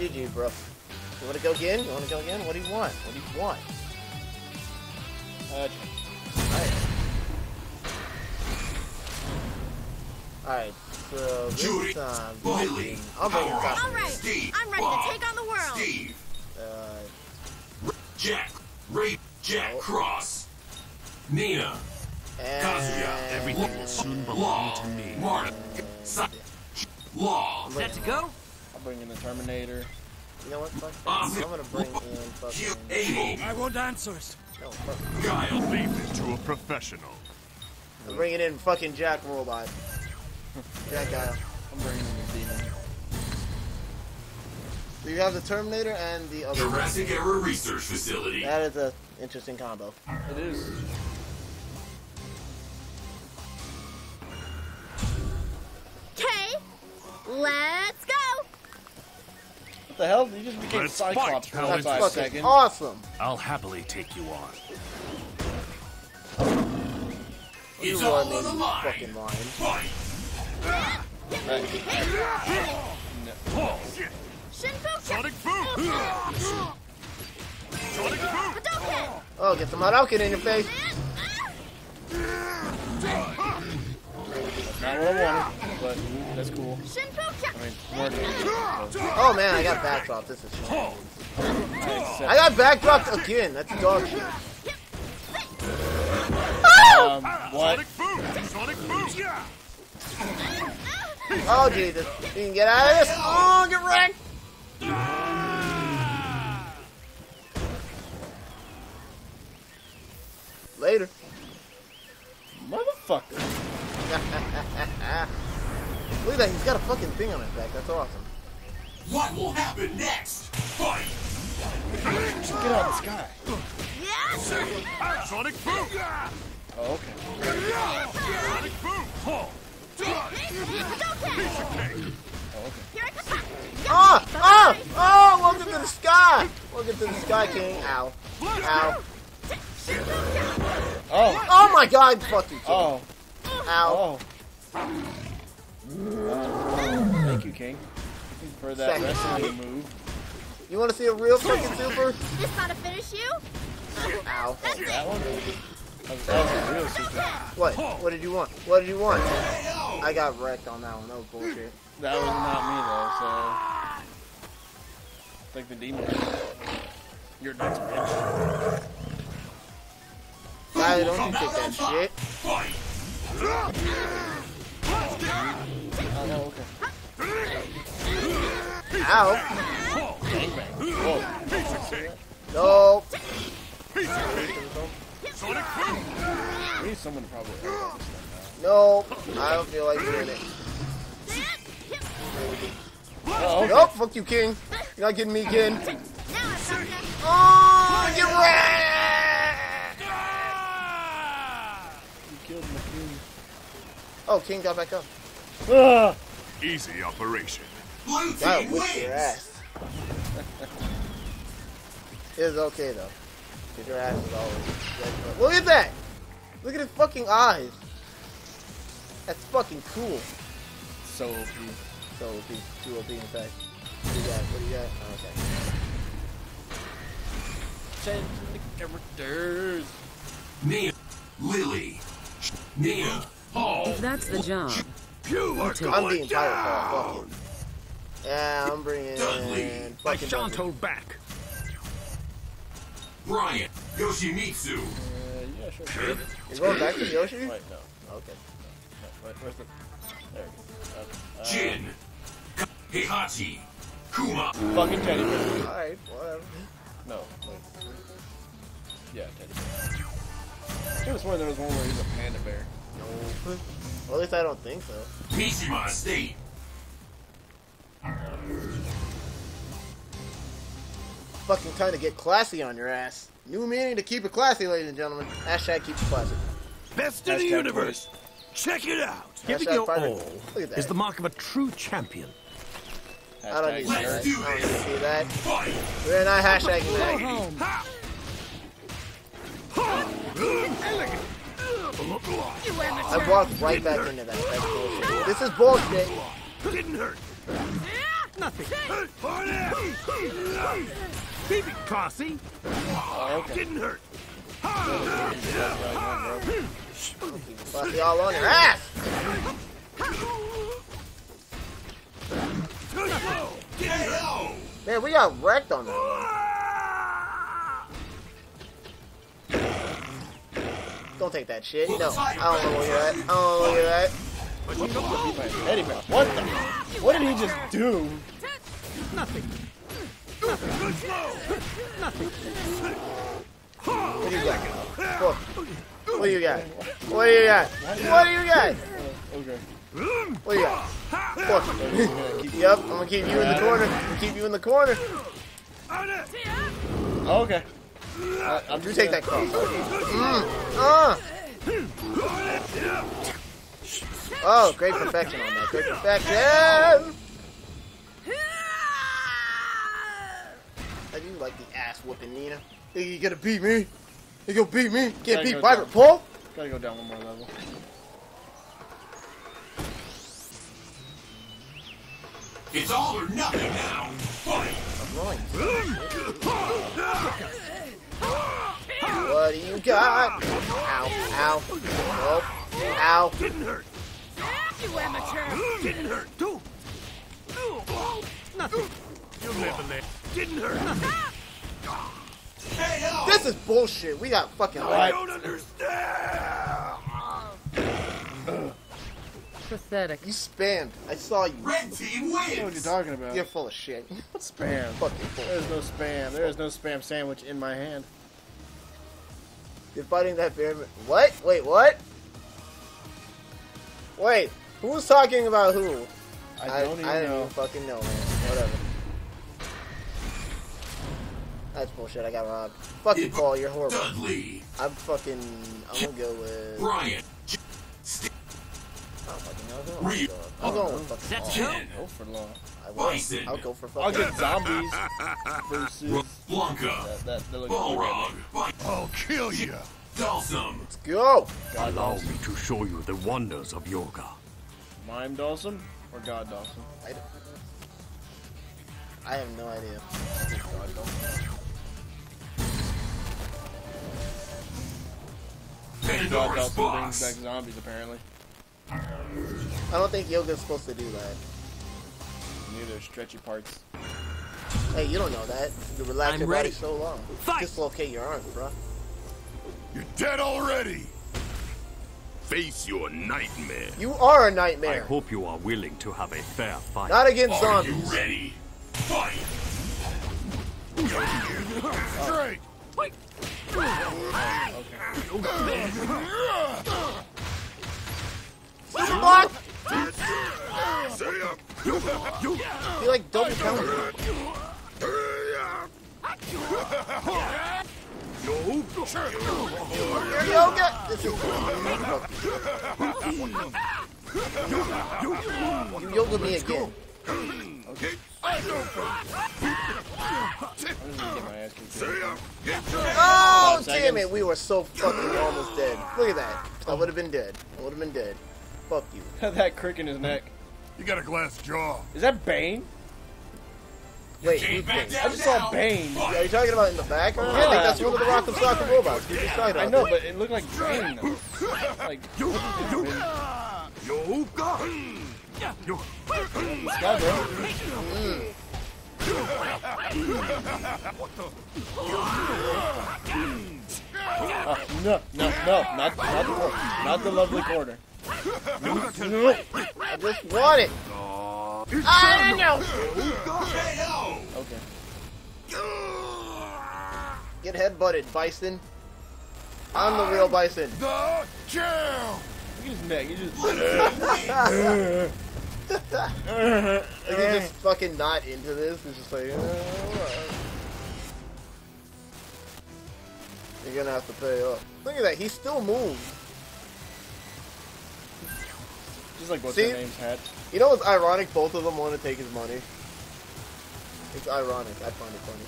GG, bro. You want to go again? You want to go again? What do you want? What do you want? Alright, so this time, I'm ready to take on the world! Steve. Jack Cross! Nina! And... Kazuya! Everything will soon belong to me. Marta! Law! Set to go? I'll bring in the Terminator. You know what, fuck that. I'm gonna bring in fucking... I want answers! No, fuck. Guile, leave it to a professional. I'm bringing in fucking Jack Robot. Jack Guile. I'm bringing in the demon. So you have the Terminator and the other Jurassic Era Research Facility. That is an interesting combo. It is. Okay, let's go. What the hell? You just became Cyclops for that fucking awesome. I'll happily take you on. You are in the fucking line. Fight. Right. Sonic Boom! Sonic Boom! Oh, get some Hadouken in your face! That's not what I wanted, but that's cool. I mean, more than oh man, I got backdropped. This is fun. I got backdropped again. That's dog shit. What? Sonic Boom! Oh Jesus! You can get out of this. Oh, get wrecked! Later. Motherfucker. Look at that, he's got a fucking thing on his back, that's awesome. What will happen next? Fight! Just get out of the sky. Yes! Sonic Boom! Oh, okay. Sonic Boom! Oh, okay. Ah! Ah! Oh! Welcome to the sky! Welcome to the sky, King. Ow. Ow. Oh. Oh my god, fucking King. Oh. Ow. Oh. Thank you, King. For that wrestling move. You wanna see a real fucking super? This ought to finish you? Ow. That's that one? That was a real super. What? What did you want? What did you want? I got wrecked on that one. That was bullshit. That was not me though, so I think the demon. You're nuts, bitch. Guy, don't you take that shit. Oh, no, okay. Ow. Whoa. No. We need someone to probably help this thing out. No, I don't feel like doing it. Oh, okay. Oh, fuck you, King. You're not getting me again. Oh, get wrecked! You killed my King. Oh, King got back up. Easy operation. That whipped your ass. It was okay, though. Because your ass is always dead. Look at that! Look at his fucking eyes. That's fucking cool. So OP. So OP. Too OP, in fact. What do you got? What do you got? Oh, okay. Change the characters. Nia. Lily. Nia. Paul. If that's the job, you are going I'm being down. Yeah, I'm bringing Dudley. In fucking I shan't hold back. Brian. Yoshimitsu. Yeah, sure. You're going back to Yoshi? Wait, no. Okay. No, wait, where's the... There we go. Jin, Heihachi, Kuma. Fucking teddy bear. Alright, whatever. No, wait. Yeah, teddy bear. I could have sworn there was one where he's a panda bear. No. Well, at least I don't think so. Mishima State. Fucking time to get classy on your ass. New meaning to keep it classy, ladies and gentlemen. # keep it classy. Best in the universe. Point. Check it out! Giving your all is the mark of a true champion. I don't need to see that. We're not hashtagging that. I walked right back into that. That's bullshit. This is bullshit. Didn't hurt. nothing. Keep it, Kasi. Oh, okay. Didn't hurt. Y'all on your ass. Man, we got wrecked on that one. Don't take that shit. No, I don't know where you're at. I don't know where you're at. What the? What did he just do? Nothing. What do you got? What do you got? What do you got? What do you got? Okay. What do you got? Fuck. Yep, I'm gonna keep you in the corner. I'm gonna keep you in the corner. Okay. You take that cross. Oh, great perfection on that. Great perfection! I do like the ass whooping, Nina. You gonna beat me? You gonna beat me? Can't beat Viper. Pull! Gotta go down one more level. It's all or nothing now. What do you got? Ow, ow, ow, ow. Didn't hurt. You amateur. Didn't hurt. Too. Nothing. You live in there. Didn't hurt. Nothing. This is bullshit. We got fucking I don't understand. Pathetic. You spammed. I saw you. Red team wins. I don't know what you're talking about. You're full of shit. Spam. Fucking bullshit. There's no spam. There is no spam sandwich in my hand. You're fighting that bear. What? Wait, what? Wait, who's talking about who? I don't even fucking know, man. Whatever. That's bullshit. I got robbed. Fuck you, Paul. You're horrible. Dudley. I'm gonna go with Brian. I don't fucking know who I'm gonna go with. I'm going with fucking Paul. Go for long. I will. I'll go for fucking. I'll get zombies versus Blanca. Balrog. I'll kill you. Dawson. Let's go! God Allow Dawson. Me to show you the wonders of yoga. Mime Dawson or God Dawson? I have no idea. I think God Dawson. God Dawson brings back zombies apparently. I don't think yoga's supposed to do that. Neither stretchy parts. Hey, you don't know that. You relax your body so long. Fight. Dislocate your arm, bro. You're dead already! Face your nightmare. You are a nightmare. I hope you are willing to have a fair fight. Not against zombies. Are you ready? Fight! Straight! Wait! Okay. What? You like double counter. Yoga! This is you yoga me again. Okay. Oh, damn it! We were so fucking almost dead. Look at that. I would have been dead. Fuck you. That crick in his neck. You got a glass jaw. Is that Bane? Wait, who's Bane? I just saw Bane. Yeah, are you talking about in the background? I think that's one of the Rock'em Sock'em Robots. I know, but it looked like Bane, though. Like, no, not the lovely corner. No. I just want it. I know. Okay. Get headbutted, Bison. I'm the real Bison. The jam. Look at his neck. He just. Like he's just fucking not into this. It's just like. You're gonna have to pay up. Look at that. He still moves. Just like what's her name's hat. You know what's ironic? Both of them want to take his money. It's ironic. I find it funny.